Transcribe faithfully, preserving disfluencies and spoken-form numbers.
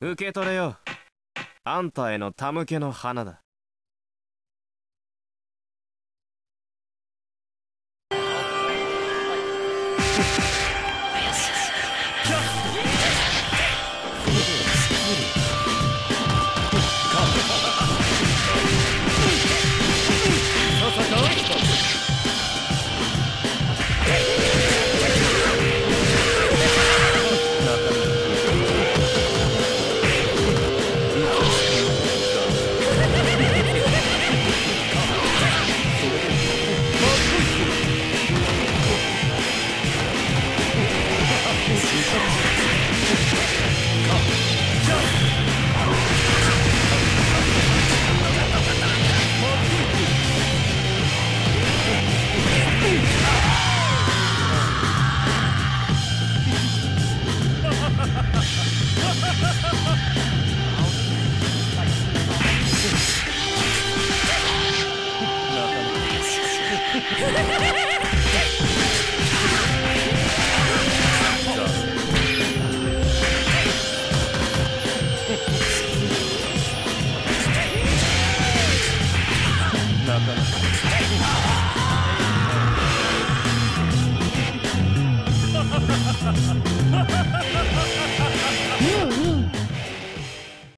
受け取れよ。あんたへの手向けの花だ。Ha ha ha ha!